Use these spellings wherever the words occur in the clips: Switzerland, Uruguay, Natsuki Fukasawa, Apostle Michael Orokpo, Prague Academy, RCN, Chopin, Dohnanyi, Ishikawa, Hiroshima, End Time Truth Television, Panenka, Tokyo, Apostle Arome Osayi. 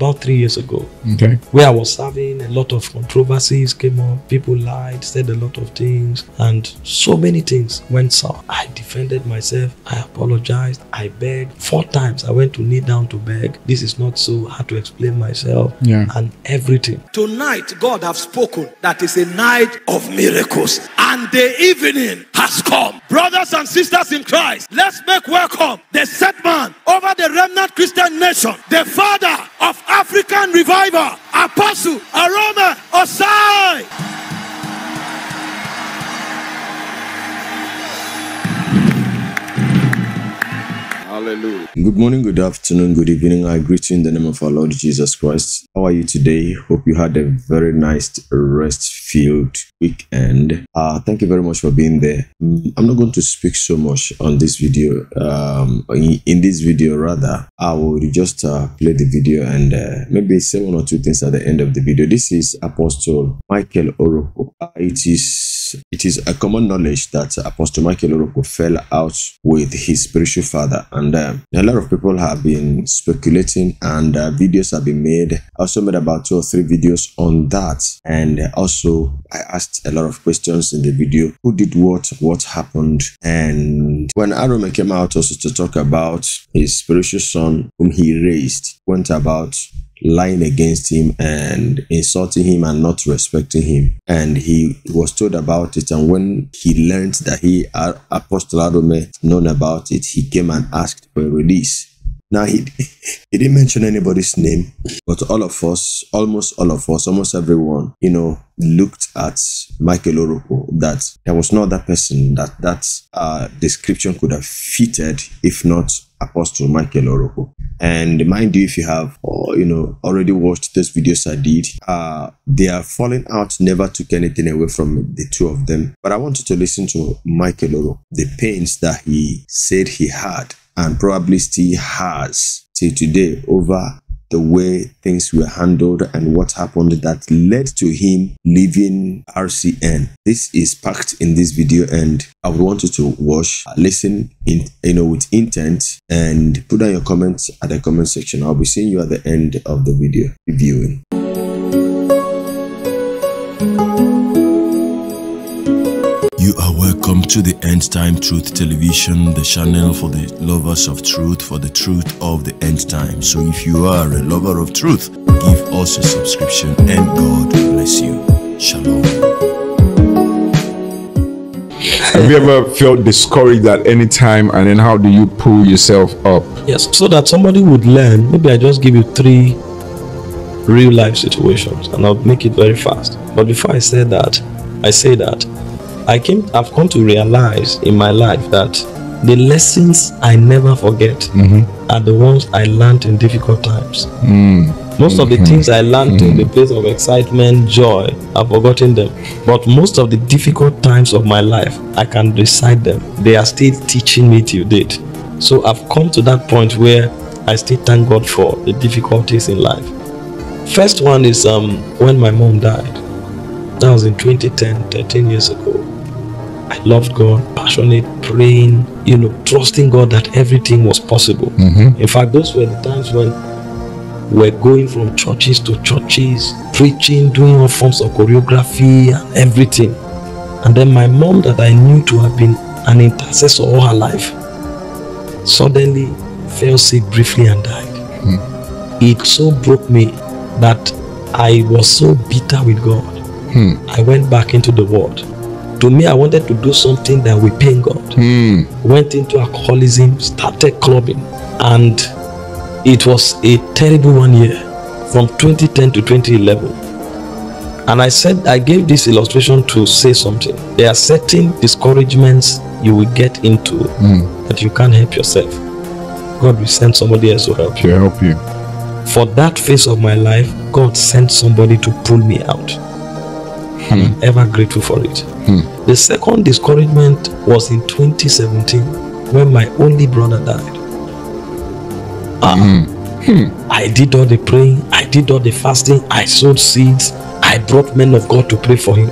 about 3 years ago, okay, where I was serving. A lot of controversies came up. People lied, said a lot of things, and so many things went south. I defended myself. I apologized. I begged. 4 times I went to kneel down to beg. This is not so. I had to explain myself, yeah, and everything. Tonight, God have spoken that is a night of miracles, and the evening has come. Brothers and sisters in Christ, let's make welcome the set man over the remnant Christian nation, the father of African revival, Apostle Arome Osayi. Hallelujah. Good morning, good afternoon, good evening. I greet you in the name of our Lord Jesus Christ. How are you today? Hope you had a very nice rest-filled weekend. Thank you very much for being there. I'm not going to speak so much on this video. In this video, I will just play the video and maybe say 1 or 2 things at the end of the video. This is Apostle Michael Orokpo. It is a common knowledge that Apostle Michael Orokpo fell out with his spiritual father, and a lot of people have been speculating, and videos have been made. I also made about 2 or 3 videos on that, and also I asked a lot of questions in the video. Who did what happened? And when Arome came out also to talk about his spiritual son whom he raised, went about lying against him and insulting him and not respecting him, and he was told about it. And when he learned that he, Apostle Arome, known about it, he came and asked for a release. Now he didn't mention anybody's name, but almost everyone, you know, looked at Michael Orokpo, that there was no other person that description could have fitted if not Apostle Michael Orokpo. And mind you, if you have already watched those videos I did, their falling out never took anything away from the two of them. But I want you to listen to Michael Orokpo, the pains that he said he had and probably still has till today over the way things were handled and what happened that led to him leaving RCN. This is packed in this video, and I would want you to watch, listen in, with intent, and put down your comments at the comment section. I'll be seeing you at the end of the video reviewing. You are welcome to the End Time Truth Television, the channel for the lovers of truth, for the truth of the end time. So if you are a lover of truth, give us a subscription and God bless you. Shalom. Have you ever felt discouraged at any time, and then how do you pull yourself up? Yes, so that somebody would learn. Maybe I just give you 3 real life situations, and I'll make it very fast. But before I say that, I've come to realize in my life that the lessons I never forget are the ones I learned in difficult times. Most of the things I learned in the place of excitement, joy, I've forgotten them. But most of the difficult times of my life, I can recite them. They are still teaching me till date. So I've come to that point where I still thank God for the difficulties in life. First one is when my mom died. That was in 2010, 13 years ago. I loved God, passionate, praying, trusting God that everything was possible. In fact, those were the times when we're going from churches to churches, preaching, doing all forms of choreography and everything. And then my mom, that I knew to have been an intercessor all her life, suddenly fell sick briefly and died. It so broke me that I was so bitter with God. I went back into the world. To me, I wanted to do something that will pain God. Went into alcoholism, started clubbing, and it was a terrible 1 year from 2010 to 2011. And I gave this illustration to say something. There are certain discouragements you will get into that you can't help yourself. God will send somebody else to help you. For that phase of my life, God sent somebody to pull me out. I'm ever grateful for it. The second discouragement was in 2017 when my only brother died. I did all the praying, I did all the fasting, I sowed seeds, I brought men of God to pray for him.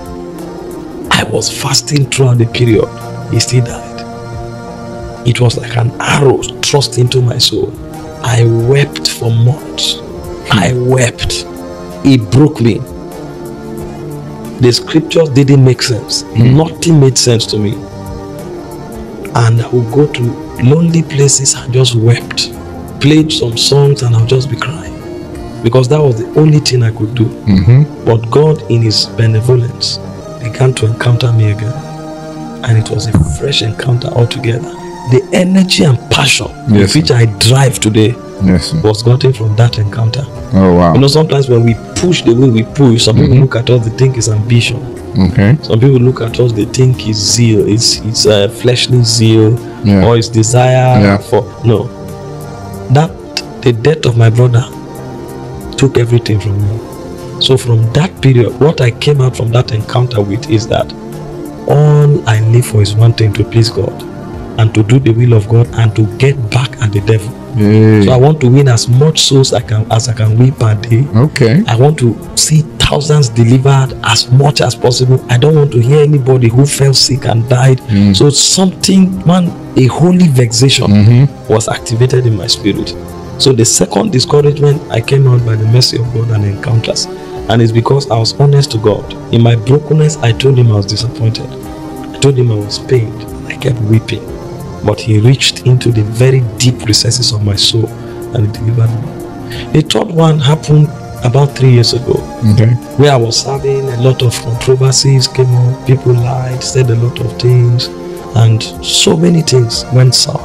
I was fasting throughout the period. He still died. It was like an arrow thrust into my soul. I wept for months. I wept. It broke me. The scriptures didn't make sense. Nothing made sense to me. And I would go to lonely places and just wept. Played some songs and I would just be crying. Because that was the only thing I could do. But God, in his benevolence, began to encounter me again. And it was a fresh encounter altogether. The energy and passion with which I drive today was gotten from that encounter. Oh wow! You know, sometimes when we push the way we push, some people look at us, they think it's ambition. Okay. Some people look at us, they think it's zeal, it's a fleshly zeal, or it's desire for no. That the death of my brother took everything from me. So from that period, what I came out from that encounter with is that all I live for is one thing: to please God, and to do the will of God, and to get back at the devil. So I want to win as much souls as I can win per day. Okay. I want to see thousands delivered as much as possible. I don't want to hear anybody who fell sick and died. So something, man, a holy vexation was activated in my spirit. So the second discouragement, I came out by the mercy of God and encounters. And it's because I was honest to God. In my brokenness, I told him I was disappointed. I told him I was pained. I kept weeping. But he reached into the very deep recesses of my soul and delivered me. The third one happened about 3 years ago, where I was having a lot of controversies came up, people lied, said a lot of things, and so many things went sour.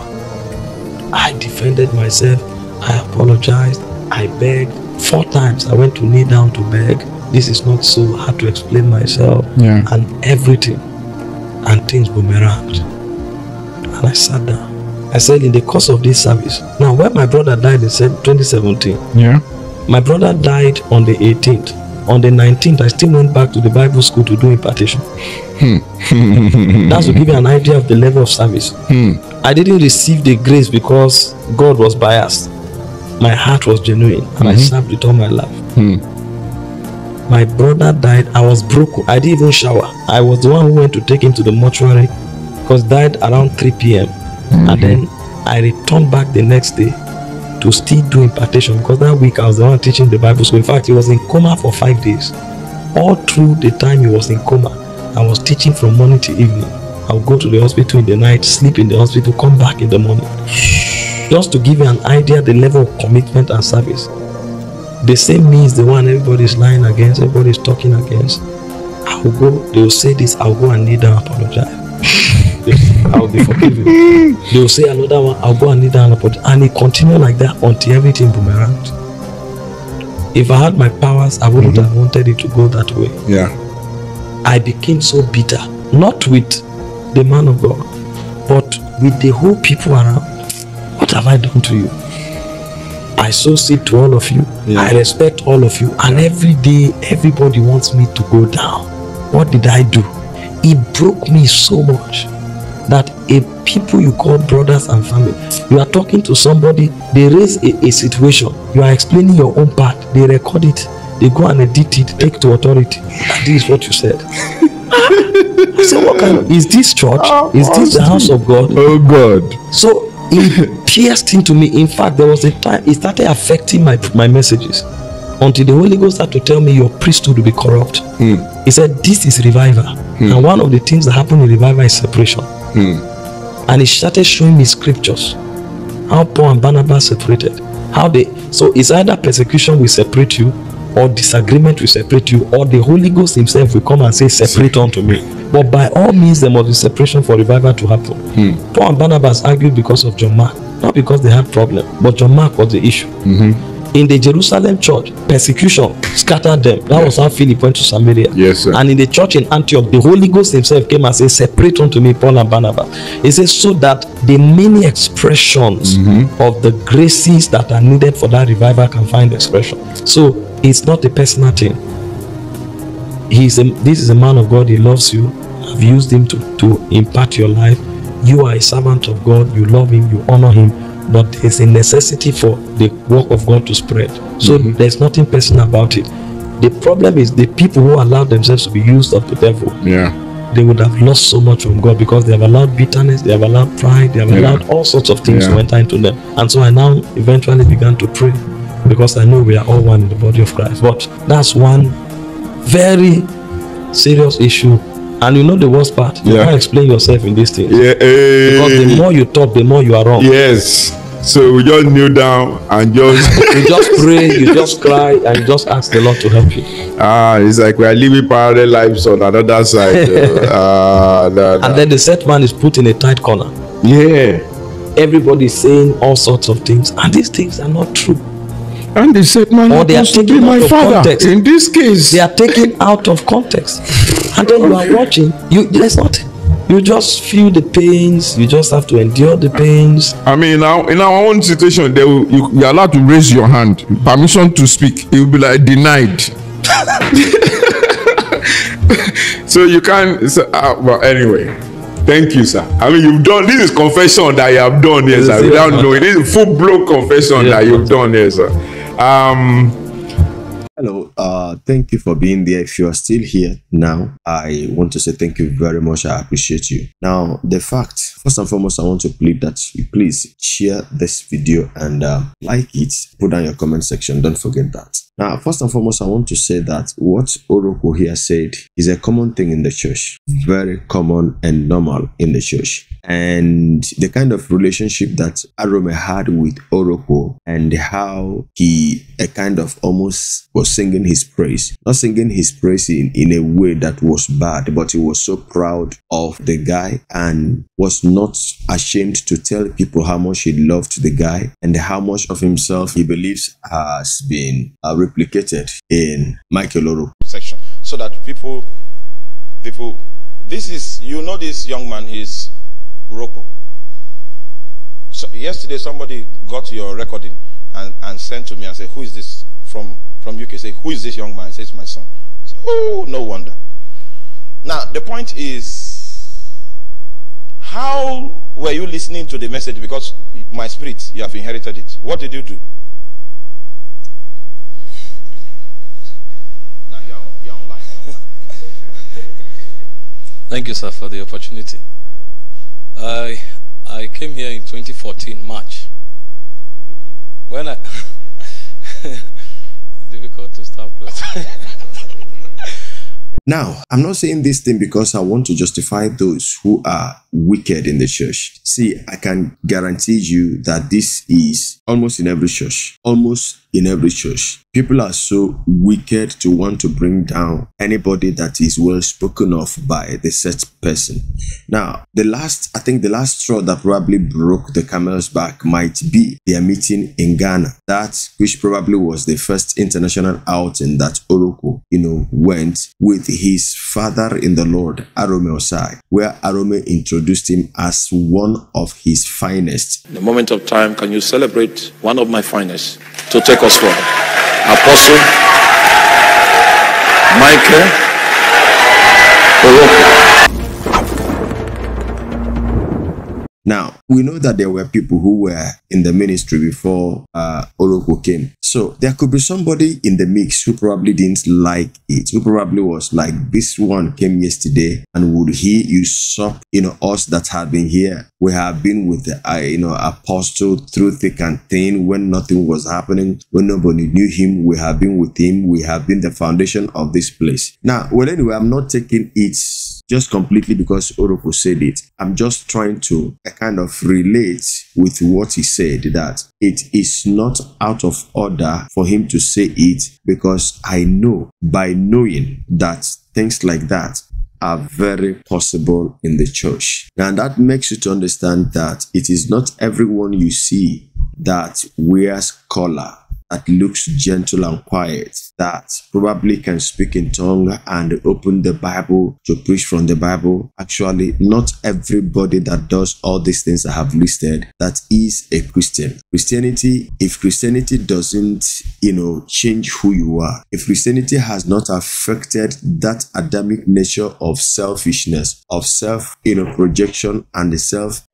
I defended myself, I apologized, I begged. 4 times I went to kneel down to beg. This is not so, I had to explain myself and everything, and things boomeranged. And I sat down. I said, in the course of this service, now when my brother died, they said 2017. My brother died on the 18th. On the 19th, I still went back to the Bible school to do impartation. That's to give you an idea of the level of service. I didn't receive the grace because God was biased. My heart was genuine, and I served with all my life. My brother died. I was broken. I didn't even shower. I was the one who went to take him to the mortuary, because died around 3 p.m. And then I returned back the next day to still do impartation, because that week I was the one teaching the Bible. So in fact, he was in coma for 5 days. All through the time he was in coma, I was teaching from morning to evening. I would go to the hospital in the night, sleep in the hospital, come back in the morning. Just to give you an idea the level of commitment and service. The same me is the one everybody's lying against, everybody's talking against. I will go, they will say this, I will go and kneel down and apologize. I'll be forgiven. They will say another one, I'll go and kneel down and apologize. And it continued like that until everything boomeranged. If I had my powers, I wouldn't have wanted it to go that way. I became so bitter, not with the man of God, but with the whole people around. What have I done to you? I sow seed to all of you. I respect all of you. And every day, everybody wants me to go down. What did I do? It broke me so much that a people you call brothers and family, you are talking to somebody, they raise a situation, you are explaining your own part, they record it, they go and edit it, take to authority. That is what you said. I said, what kind of, is this church? Is this the house of God? Oh God. So it pierced into me. In fact, there was a time it started affecting my messages, until the Holy Ghost started to tell me your priesthood will be corrupt. He said, this is revival. And one of the things that happen in revival is separation. And he started showing me scriptures, how Paul and Barnabas separated, how they, so it's either persecution will separate you, or disagreement will separate you, or the Holy Ghost himself will come and say, separate unto me. But by all means, there must be separation for revival to happen. Paul and Barnabas argued because of John Mark, not because they had problem, but John Mark was the issue. In the Jerusalem church, persecution scattered them. That was how Philip went to Samaria. And in the church in Antioch, the Holy Ghost himself came and said, separate unto me Paul and Barnabas. He says, so that the many expressions of the graces that are needed for that revival can find expression. So it's not a personal thing. This is a man of God. He loves you. I've used him to impart your life. You are a servant of God. You love him. You honor him. But there's a necessity for the work of God to spread. So there's nothing personal about it. The problem is the people who allow themselves to be used of the devil. They would have lost so much from God, because they have allowed bitterness, they have allowed pride, they have allowed all sorts of things to enter into them. And so I now eventually began to pray. because I know we are all one in the body of Christ. But that's one very serious issue. And you know the worst part, you can't explain yourself in these things. Because the more you talk, the more you are wrong. Yes. So we just kneel down and just... you just pray, you just cry, and you just ask the Lord to help you. It's like we are living parallel lives on another side. And then the set man is put in a tight corner. Yeah. Everybody is saying all sorts of things, and these things are not true. And the set man happens to be my father. Context. In this case, they are taken out of context. And then you are watching, there's nothing. You just feel the pains. You just have to endure the pains. I mean, now in our own situation, they will, you're allowed to raise your hand, permission to speak. It will be like denied. So you can't. So, well, anyway, thank you, sir. I mean, you've done. This is confession that you have done, yes, sir. Without knowing, this is full blown confession that you've done, yes, sir. Hello, thank you for being there. If you are still here now, I want to say thank you very much. I appreciate you. Now, the fact, first and foremost, I want to plead that you please share this video and like it. Put down your comment section. Don't forget that. Now, first and foremost, I want to say that what Orokpo here said is a common thing in the church, very common and normal in the church. And the kind of relationship that Arome had with Orokpo and how he, a kind of almost was singing his praise, not singing his praise in a way that was bad, but he was so proud of the guy and was not ashamed to tell people how much he loved the guy and how much of himself he believes has been replicated in Michael Orokpo section, so that people, this is, you know, this young man is Orokpo. So yesterday somebody got your recording and sent to me and said, who is this from UK? Say, who is this young man? I say, it's my son. I say, oh, no wonder. Now the point is, how were you listening to the message? Because my spirit, you have inherited it. What did you do? Thank you, sir, for the opportunity. I came here in 2014 March. When I difficult to stop. Now, I'm not saying this thing because I want to justify those who are wicked in the church. See, I can guarantee you that this is almost in every church. Almost in every church, people are so wicked to want to bring down anybody that is well spoken of by the said person. Now, I think the last straw that probably broke the camel's back might be their meeting in Ghana, that which probably was the first international outing that Orokpo, you know, went with his father in the Lord, Arome Osayi, where Arome introduced him as one of his finest. In the moment of time, can you celebrate one of my finest to take us for Apostle Michael Orokpo. Now, we know that there were people who were in the ministry before Orokpo came. So there could be somebody in the mix who probably didn't like it, who probably was like, this one came yesterday and would he usurp, you know, us that have been here. We have been with the, you know, apostle through thick and thin when nothing was happening, when nobody knew him. We have been with him. We have been the foundation of this place. Now, well, anyway, I'm not taking it just completely because Orokpo said it. I'm just trying to kind of relate with what he said, that it is not out of order for him to say it, because I know by knowing that things like that are very possible in the church. And that makes you to understand that it is not everyone you see that wears collar, that looks gentle and quiet, that probably can speak in tongue and open the Bible to preach from the Bible. Actually, not everybody that does all these things I have listed, that is a Christian. Christianity, if Christianity doesn't, you know, change who you are, if Christianity has not affected that Adamic nature of selfishness, of self, you know, projection and the self,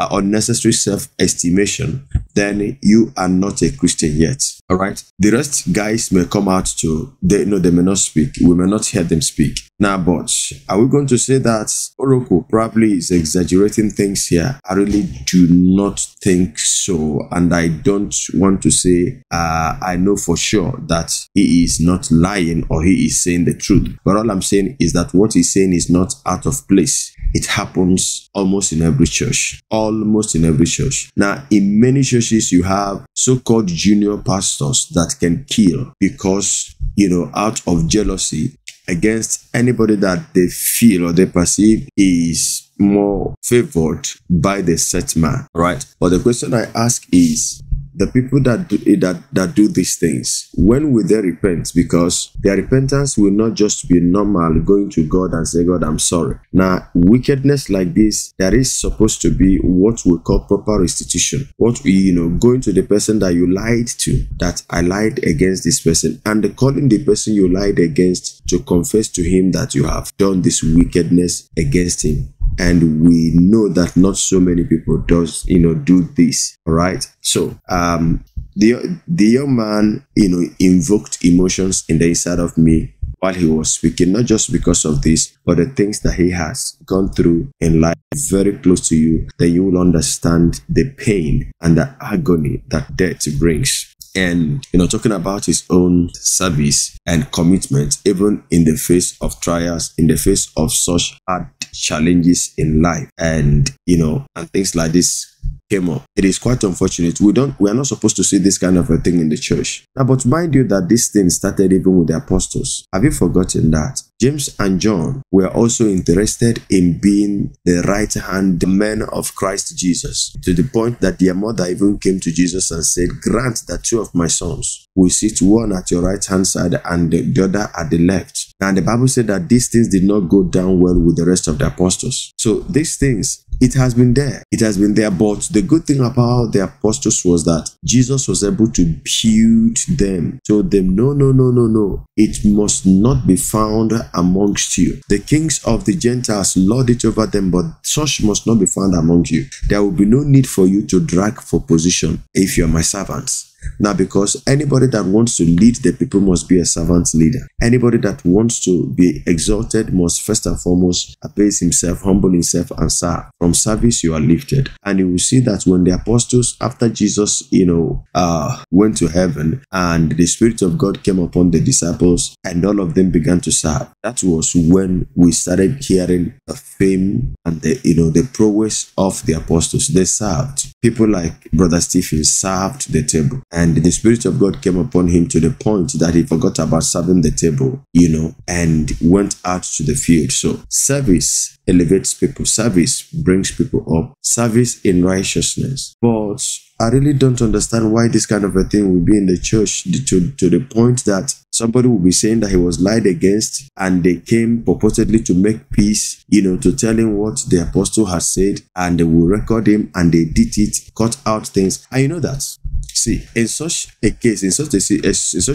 unnecessary self-estimation, then you are not a Christian yet. All right, the rest guys may come out to, they know, they may not speak, we may not hear them speak, Now, but are we going to say that Orokpo probably is exaggerating things here? I really do not think so, and I don't want to say I know for sure that he is not lying or he is saying the truth. But all I'm saying is that what he's saying is not out of place. It happens almost in every church. Almost in every church. Now, in many churches, you have so-called junior pastors that can kill because, you know, out of jealousy against anybody that they feel or they perceive is more favored by the set man, right? But the question I ask is, the people that do these things, when will they repent? Because their repentance will not just be normal, going to God and say, God, I'm sorry. Now, wickedness like this, there is supposed to be what we call proper restitution. What, you know, going to the person that you lied to, that I lied against this person, and calling the person you lied against to confess to him that you have done this wickedness against him. And we know that not so many people does, you know, do this, right? So the young man, you know, invoked emotions in the inside of me while he was speaking, not just because of this, but the things that he has gone through in life. Very close to you, then you will understand the pain and the agony that death brings. And, you know, talking about his own service and commitment, even in the face of trials, in the face of such hard challenges in life, and, you know, and things like this came up. It is quite unfortunate. We are not supposed to see this kind of a thing in the church. Now, but mind you that this thing started even with the apostles. Have you forgotten that James and John were also interested in being the right hand men of Christ Jesus, to the point that their mother even came to Jesus and said, grant that two of my sons will sit, one at your right hand side and the other at the left. And the Bible said that these things did not go down well with the rest of the apostles. So these things, it has been there. It has been there. But the good thing about the apostles was that Jesus was able to build them. Told them, no, no, no, no, no. It must not be found amongst you. The kings of the Gentiles lord it over them, but such must not be found among you. There will be no need for you to drag for position if you are my servants. Now, because anybody that wants to lead the people must be a servant leader. Anybody that wants to be exalted must first and foremost abase himself, humble himself, and serve. From service, you are lifted. And you will see that when the apostles, after Jesus, you know, went to heaven and the Spirit of God came upon the disciples and all of them began to serve, that was when we started hearing the fame and the, you know, the prowess of the apostles. They served. People like Brother Stephen served the table. And the Spirit of God came upon him to the point that he forgot about serving the table, you know, and went out to the field. So service elevates people. Service brings people up. Service in righteousness. But I really don't understand why this kind of a thing will be in the church, to the point that somebody will be saying that he was lied against and they came purportedly to make peace, you know, to tell him what the apostle has said, and they will record him, and they did it, cut out things. And you know that. See, in such a case, in such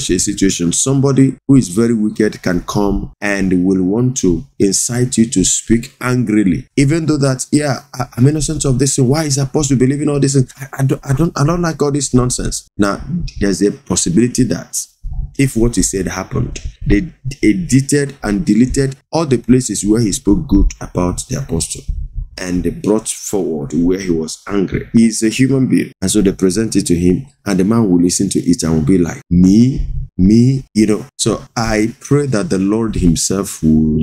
a situation, somebody who is very wicked can come and will want to incite you to speak angrily, even though that, yeah, I'm innocent of this. Why is apostle believing all this? I don't like all this nonsense. Now, there's a possibility that if what he said happened, they edited and deleted all the places where he spoke good about the apostle, and they brought forward where he was angry. He is a human being, and so they present it to him, and the man will listen to it and will be like, me, you know. So I pray that the Lord himself will,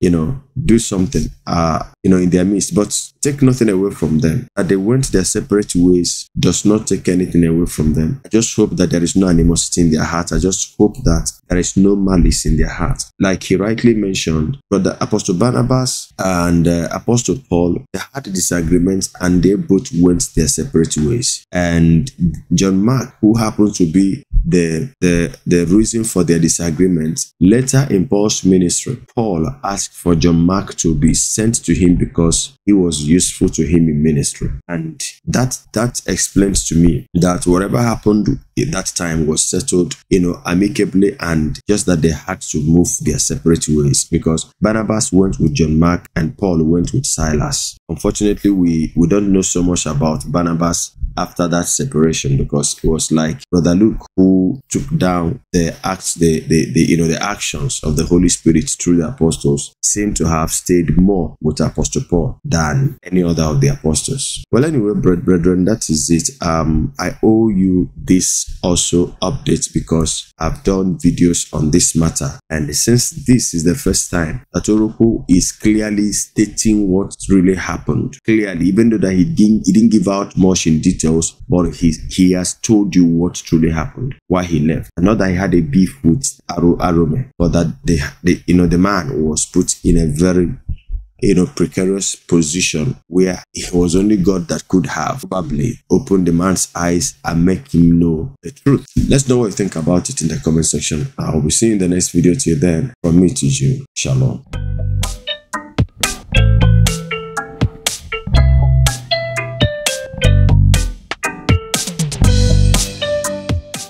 you know, do something, you know, in their midst. But take nothing away from them. That they went their separate ways does not take anything away from them. I just hope that there is no animosity in their heart. I just hope that there is no malice in their heart. Like he rightly mentioned, Brother Apostle Barnabas and Apostle Paul, they had disagreements and they both went their separate ways. And John Mark, who happened to be the reason for their disagreements, later in Paul's ministry, Paul asked for John Mark to be sent to him because he was useful to him in ministry. And that explains to me that whatever happened at that time was settled, you know, amicably, and just that they had to move their separate ways, because Barnabas went with John Mark and Paul went with Silas. Unfortunately, we don't know so much about Barnabas after that separation, because it was like Brother Luke who took down the acts, the actions of the Holy Spirit through the apostles, seemed to have stayed more with Apostle Paul than any other of the apostles. Well, anyway, brethren, that is it. I owe you this also update because I've done videos on this matter, and since this is the first time that Orokpo is clearly stating what really happened, clearly, even though that he didn't give out much in detail, but he has told you what truly happened, why he left. And not that he had a beef with Arome, but that the man was put in a very precarious position where it was only God that could have probably opened the man's eyes and make him know the truth. Let's know what you think about it in the comment section. I'll be seeing you in the next video. Till then, from me to you, shalom.